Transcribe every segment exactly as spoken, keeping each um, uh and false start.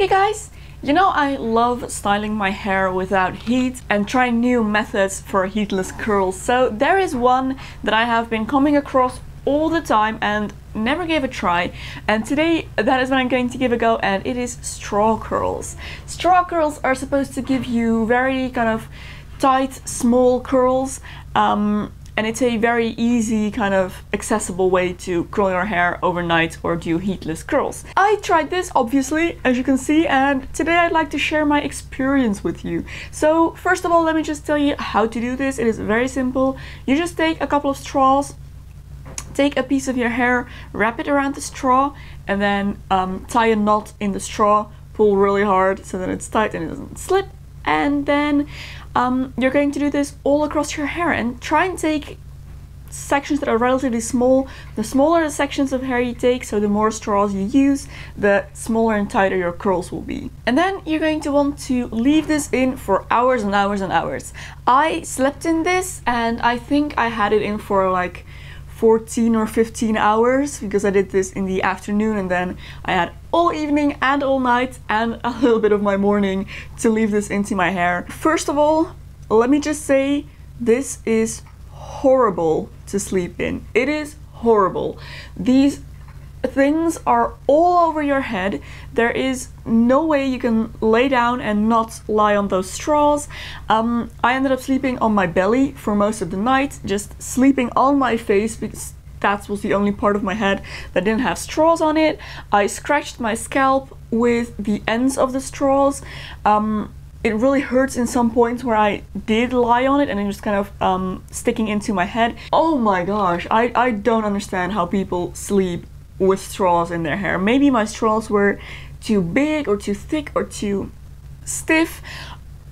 Hey guys! You know, I love styling my hair without heat and trying new methods for heatless curls, so there is one that I have been coming across all the time and never gave a try, and today that is what I'm going to give a go, and it is straw curls. Straw curls are supposed to give you very kind of tight, small curls, um, and it's a very easy, kind of accessible way to curl your hair overnight or do heatless curls. I tried this, obviously, as you can see, and today I'd like to share my experience with you. So first of all, let me just tell you how to do this. It is very simple. You just take a couple of straws, take a piece of your hair, wrap it around the straw, and then um, tie a knot in the straw, pull really hard so that it's tight and it doesn't slip. And then um, you're going to do this all across your hair and try and take sections that are relatively small. The smaller the sections of hair you take, so the more straws you use, the smaller and tighter your curls will be. And then you're going to want to leave this in for hours and hours and hours. I slept in this and I think I had it in for like fourteen or fifteen hours, because I did this in the afternoon and then I had all evening and all night and a little bit of my morning to leave this into my hair. First of all, let me just say this is horrible to sleep in. It is horrible. These things are all over your head. There is no way you can lay down and not lie on those straws. Um, I ended up sleeping on my belly for most of the night, just sleeping on my face because that was the only part of my head that didn't have straws on it. I scratched my scalp with the ends of the straws. Um, It really hurts in some points where I did lie on it and it just kind of um, sticking into my head. Oh my gosh, I, I don't understand how people sleep with straws in their hair. Maybe my straws were too big or too thick or too stiff,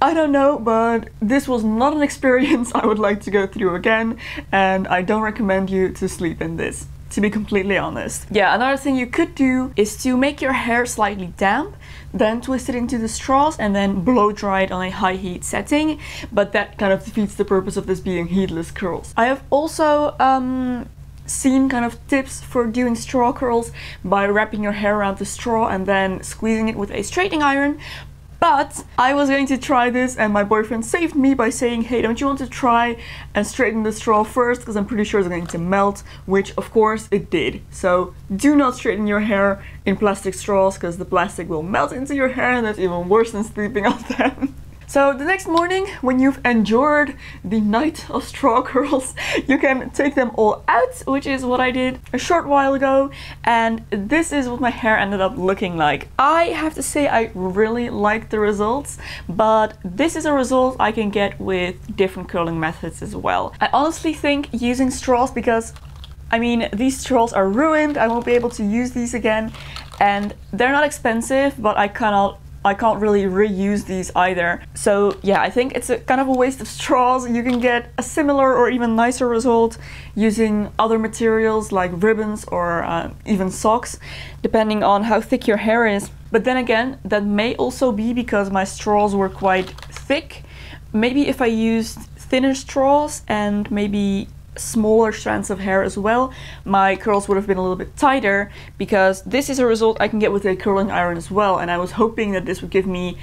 I don't know, but this was not an experience I would like to go through again, and I don't recommend you to sleep in this, to be completely honest. Yeah, another thing you could do is to make your hair slightly damp, then twist it into the straws and then blow dry it on a high heat setting, but that kind of defeats the purpose of this being heatless curls. I have also um, seen kind of tips for doing straw curls by wrapping your hair around the straw and then squeezing it with a straightening iron, but I was going to try this and my boyfriend saved me by saying, hey, don't you want to try and straighten the straw first, because I'm pretty sure it's going to melt, which of course it did. So do not straighten your hair in plastic straws, because the plastic will melt into your hair and that's even worse than sleeping on them. So the next morning, when you've endured the night of straw curls, you can take them all out, which is what I did a short while ago, and this is what my hair ended up looking like. I have to say I really like the results, but this is a result I can get with different curling methods as well. I honestly think using straws, because I mean, these straws are ruined, I won't be able to use these again, and they're not expensive, but I cannot I can't really reuse these either. So yeah, I think it's a kind of a waste of straws. You can get a similar or even nicer result using other materials like ribbons or uh, even socks, depending on how thick your hair is. But then again, that may also be because my straws were quite thick. Maybe if I used thinner straws and maybe smaller strands of hair as well, my curls would have been a little bit tighter, because this is a result I can get with a curling iron as well, and I was hoping that this would give me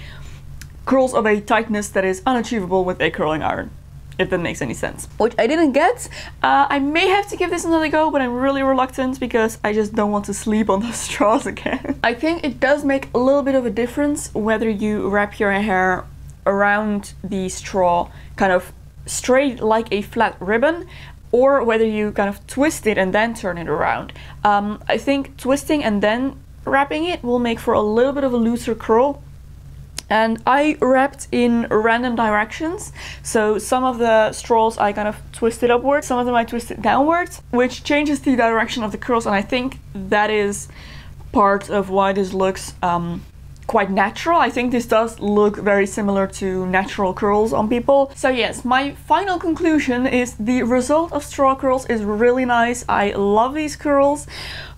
curls of a tightness that is unachievable with a curling iron, if that makes any sense. Which I didn't get. Uh, I may have to give this another go, but I'm really reluctant because I just don't want to sleep on those straws again. I think it does make a little bit of a difference whether you wrap your hair around the straw kind of straight like a flat ribbon, or whether you kind of twist it and then turn it around. Um, I think twisting and then wrapping it will make for a little bit of a looser curl. And I wrapped in random directions, so some of the straws I kind of twisted upwards, some of them I twisted downwards, which changes the direction of the curls, and I think that is part of why this looks um, quite natural. I think this does look very similar to natural curls on people. So yes, my final conclusion is the result of straw curls is really nice. I love these curls,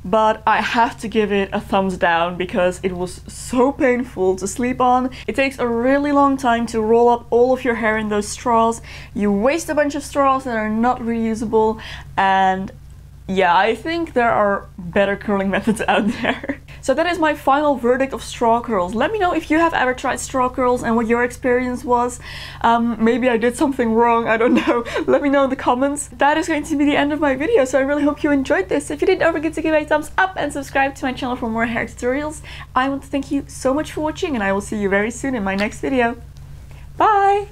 but I have to give it a thumbs down because it was so painful to sleep on. It takes a really long time to roll up all of your hair in those straws. You waste a bunch of straws that are not reusable, and yeah, I think there are better curling methods out there. So that is my final verdict of straw curls. Let me know if you have ever tried straw curls and what your experience was. Um, maybe I did something wrong, I don't know. Let me know in the comments. That is going to be the end of my video, so I really hope you enjoyed this. If you did, don't forget to give it a thumbs up and subscribe to my channel for more hair tutorials. I want to thank you so much for watching, and I will see you very soon in my next video. Bye!